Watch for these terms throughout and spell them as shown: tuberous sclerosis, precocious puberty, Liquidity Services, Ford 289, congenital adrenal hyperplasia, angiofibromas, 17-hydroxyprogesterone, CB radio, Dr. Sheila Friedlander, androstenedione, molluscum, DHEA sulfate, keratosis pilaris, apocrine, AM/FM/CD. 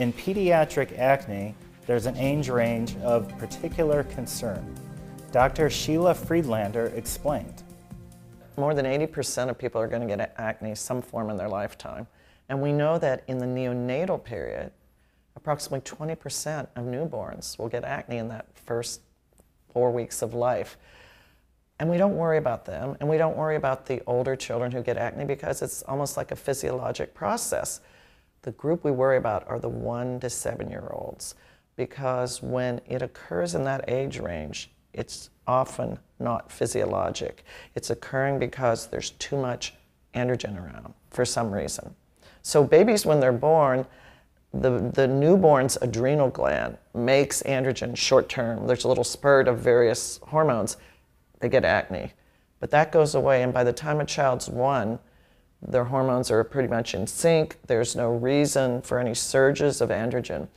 In pediatric acne, there's an age range of particular concern. Dr. Sheila Friedlander explained. More than 80% of people are going to get acne some form in their lifetime. And we know that in the neonatal period, approximately 20% of newborns will get acne in that first 4 weeks of life. And we don't worry about them, and we don't worry about the older children who get acne because it's almost like a physiologic process. The group we worry about are the 1- to 7-year-olds because when it occurs in that age range, it's often not physiologic. It's occurring because there's too much androgen around for some reason. So babies, when they're born, the newborn's adrenal gland makes androgen short term. There's a little spurt of various hormones. They get acne. But that goes away, and by the time a child's 1, their hormones are pretty much in sync. There's no reason for any surges of androgen.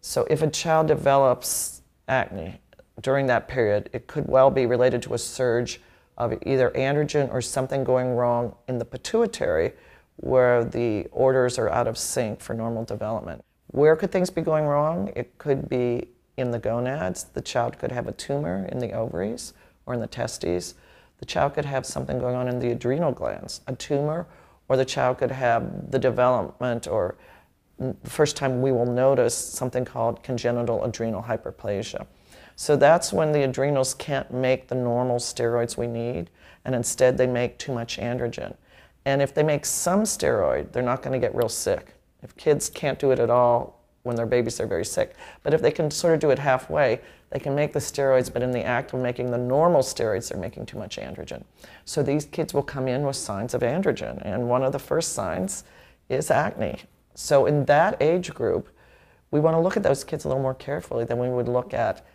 So if a child develops acne during that period, it could well be related to a surge of either androgen or something going wrong in the pituitary, where the orders are out of sync for normal development. Where could things be going wrong? It could be in the gonads. The child could have a tumor in the ovaries or in the testes. The child could have something going on in the adrenal glands, a tumor, or the child could have the development, or the first time we will notice something called congenital adrenal hyperplasia. So that's when the adrenals can't make the normal steroids we need, and instead they make too much androgen. And if they make some steroid, they're not going to get real sick. If kids can't do it at all, when they're babies, they're very sick. But if they can sort of do it halfway, they can make the steroids, but in the act of making the normal steroids, they're making too much androgen. So these kids will come in with signs of androgen, and one of the first signs is acne. So in that age group, we want to look at those kids a little more carefully than we would look at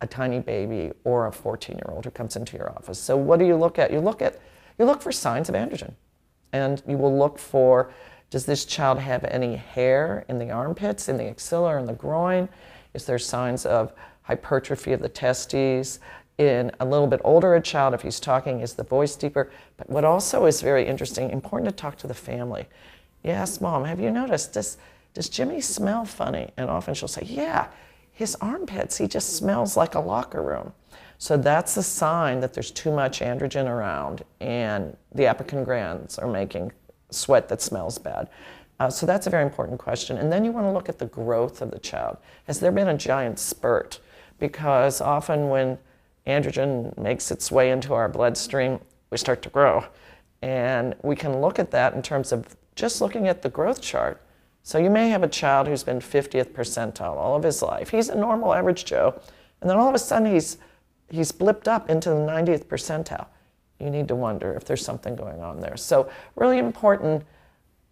a tiny baby or a 14-year-old who comes into your office. So what do you look at? You look for signs of androgen. And you will look for, does this child have any hair in the armpits, in the axilla, in the groin? Is there signs of hypertrophy of the testes? In a little bit older a child, if he's talking, is the voice deeper? But what also is very interesting, important to talk to the family. You ask mom, have you noticed, does Jimmy smell funny? And often she'll say, yeah, his armpits, he just smells like a locker room. So that's a sign that there's too much androgen around and the apocrine glands are making sweat that smells bad. So that's a very important question. And then you want to look at the growth of the child. Has there been a giant spurt? Because often when androgen makes its way into our bloodstream, we start to grow. And we can look at that in terms of just looking at the growth chart. So you may have a child who's been 50th percentile all of his life. He's a normal average Joe. And then all of a sudden he's blipped up into the 90th percentile. You need to wonder if there's something going on there. So really important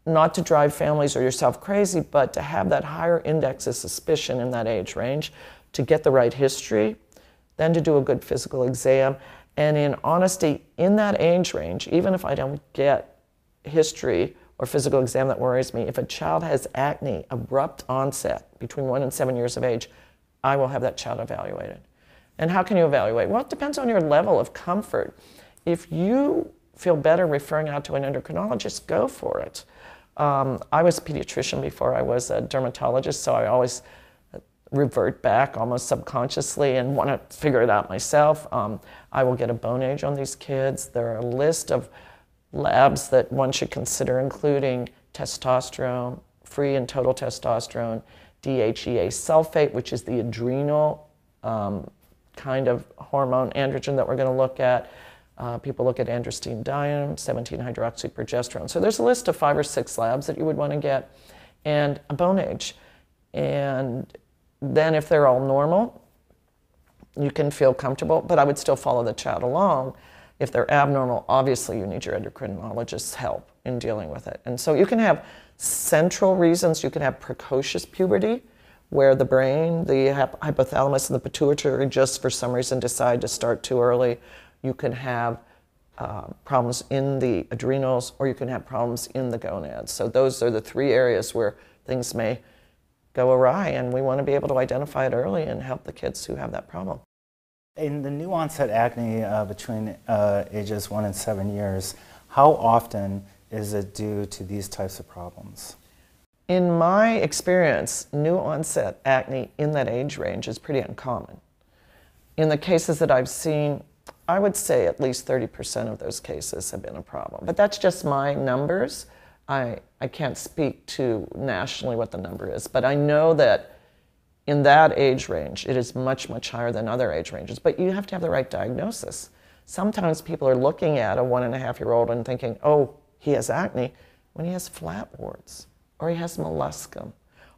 not to drive families or yourself crazy, but to have that higher index of suspicion in that age range, to get the right history, then to do a good physical exam. And in honesty, in that age range, even if I don't get history or physical exam that worries me, if a child has acne, abrupt onset, between 1 and 7 years of age, I will have that child evaluated. And how can you evaluate? Well, it depends on your level of comfort. If you feel better referring out to an endocrinologist, go for it. I was a pediatrician before I was a dermatologist, so I always revert back almost subconsciously and want to figure it out myself. I will get a bone age on these kids. There are a list of labs that one should consider, including testosterone, free and total testosterone, DHEA sulfate, which is the adrenal kind of hormone androgen that we're going to look at. People look at androstenedione, 17-hydroxyprogesterone. So there's a list of 5 or 6 labs that you would want to get, and a bone age. And then if they're all normal, you can feel comfortable, but I would still follow the child along. If they're abnormal, obviously you need your endocrinologist's help in dealing with it. And so you can have central reasons. You can have precocious puberty, where the brain, the hypothalamus, and the pituitary just for some reason decide to start too early. You can have problems in the adrenals, or you can have problems in the gonads. So those are the 3 areas where things may go awry, and we want to be able to identify it early and help the kids who have that problem. In the new onset acne between ages 1 and 7 years, how often is it due to these types of problems? In my experience, new onset acne in that age range is pretty uncommon. In the cases that I've seen, I would say at least 30% of those cases have been a problem. But that's just my numbers. I can't speak to nationally what the number is, but I know that in that age range, it is much, much higher than other age ranges. But you have to have the right diagnosis. Sometimes people are looking at a 1.5-year-old and thinking, oh, he has acne, when he has flatworts, or he has molluscum,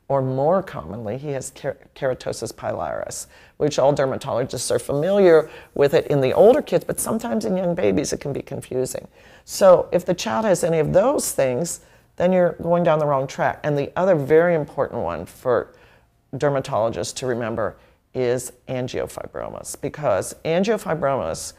or more commonly, he has keratosis pilaris, which all dermatologists are familiar with it in the older kids, but sometimes in young babies it can be confusing. So if the child has any of those things, then you're going down the wrong track. And the other very important one for dermatologists to remember is angiofibromas, because angiofibromas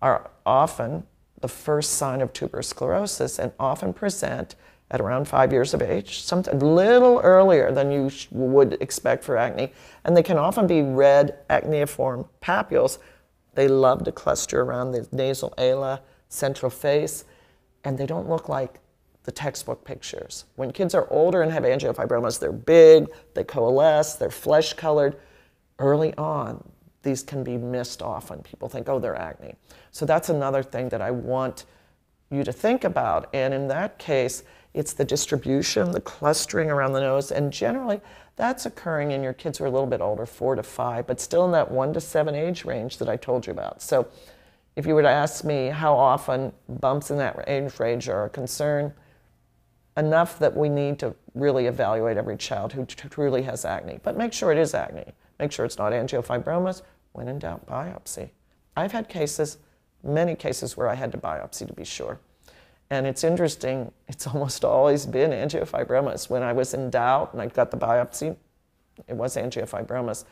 are often the first sign of tuberous sclerosis and often present at around 5 years of age, sometimes a little earlier than you would expect for acne. And they can often be red acneiform papules. They love to cluster around the nasal ala, central face, and they don't look like the textbook pictures. When kids are older and have angiofibromas, they're big, they coalesce, they're flesh-colored. Early on, these can be missed often. People think, oh, they're acne. So that's another thing that I want you to think about. And in that case, it's the distribution, the clustering around the nose, and generally that's occurring in your kids who are a little bit older, 4 to 5, but still in that 1 to 7 age range that I told you about. So if you were to ask me how often bumps in that age range are a concern, enough that we need to really evaluate every child who truly has acne, but make sure it is acne. Make sure it's not angiofibromas. When in doubt, biopsy. I've had cases, many cases, where I had to biopsy to be sure. And it's interesting, it's almost always been angiofibromas. When I was in doubt and I got the biopsy, it was angiofibromas.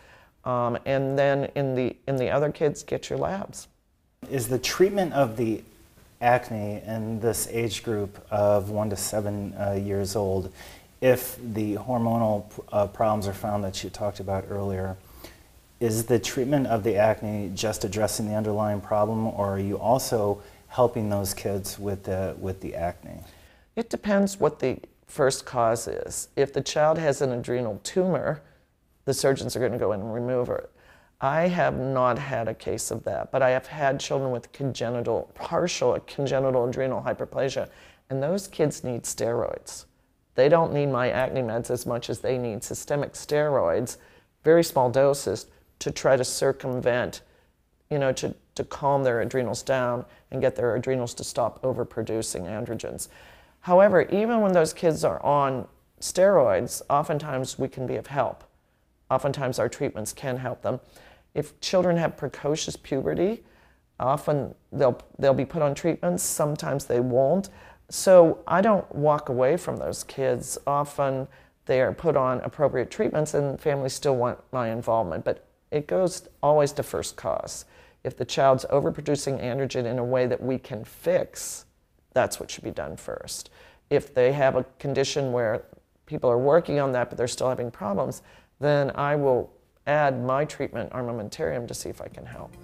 And then in the other kids, get your labs. Is the treatment of the acne in this age group of 1 to 7 years old, if the hormonal problems are found that you talked about earlier, is the treatment of the acne just addressing the underlying problem, or are you also helping those kids with the acne? It depends what the first cause is. If the child has an adrenal tumor, the surgeons are going to go in and remove it. I have not had a case of that, but I have had children with partial congenital adrenal hyperplasia, and those kids need steroids. They don't need my acne meds as much as they need systemic steroids, very small doses, to try to circumvent, you know, to calm their adrenals down and get their adrenals to stop overproducing androgens. However, even when those kids are on steroids, oftentimes we can be of help. Oftentimes our treatments can help them. If children have precocious puberty, often they'll be put on treatments, sometimes they won't. So I don't walk away from those kids. Often they are put on appropriate treatments and families still want my involvement, but it goes always to first cause. If the child's overproducing androgen in a way that we can fix, that's what should be done first. If they have a condition where people are working on that but they're still having problems, then I will add my treatment armamentarium to see if I can help.